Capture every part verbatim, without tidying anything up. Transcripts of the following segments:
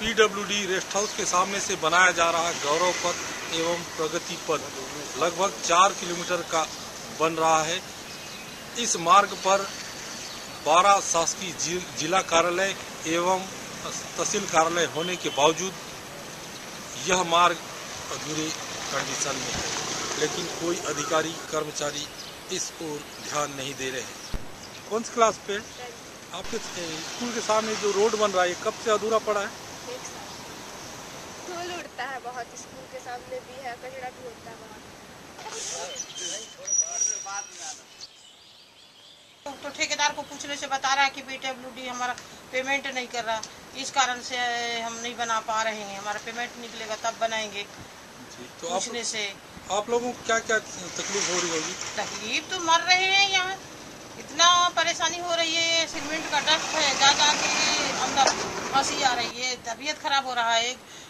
P W D rest house के सामने से बनाया जा रहा गौरव पथ एवं प्रगति पथ लगभग चार किलोमीटर का बन रहा है। इस मार्ग पर बारा सासी जिल, जिला कार्यालय एवं तहसील कार्यालय होने के बावजूद यह मार्ग अधूरे कंडीशन में है, लेकिन कोई अधिकारी कर्मचारी इस ओर ध्यान नहीं दे रहे हैं। कौन सी क्लास पे आपके स्कूल के सामने जो रोड बन रहा है कब से अधूरा पड़ा है? एक साल। धूल उड़ता है बहुत, स्कूल के सामने भी है, कचरा भी उड़ता है बहुत। तो ठेकेदार को पूछने से बता रहा है कि पी डब्ल्यू डी हमारा पेमेंट नहीं कर रहा, इस कारण से हम नहीं बना पा रहे हैं, हमारा पेमेंट निकलेगा तब बनाएंगे। तो पूछने आप, से आप लोगों को क्या क्या तकलीफ हो रही होगी? तकलीफ तो मर रहे हैं, यहाँ इतना परेशानी हो रही है, सीमेंट का डस्ट है, जा जा के अंदर फंसी आ रही है, तबीयत खराब हो रहा है।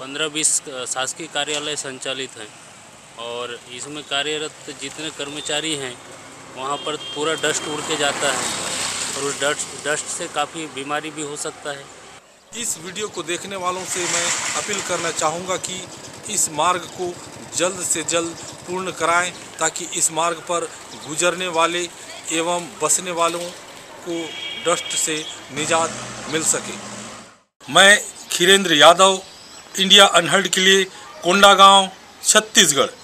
पंद्रह बीस शासकीय कार्यालय संचालित हैं और इसमें कार्यरत जितने कर्मचारी हैं वहाँ पर पूरा डस्ट उड़ के जाता है और उस डस्ट डस्ट से काफ़ी बीमारी भी हो सकता है। इस वीडियो को देखने वालों से मैं अपील करना चाहूँगा कि इस मार्ग को जल्द से जल्द पूर्ण कराएं ताकि इस मार्ग पर गुजरने वाले एवं बसने वालों को डस्ट से निजात मिल सके। मैं खीरेंद्र यादव, इंडिया अनहर्ड के लिए कोंडा गाँव, छत्तीसगढ़।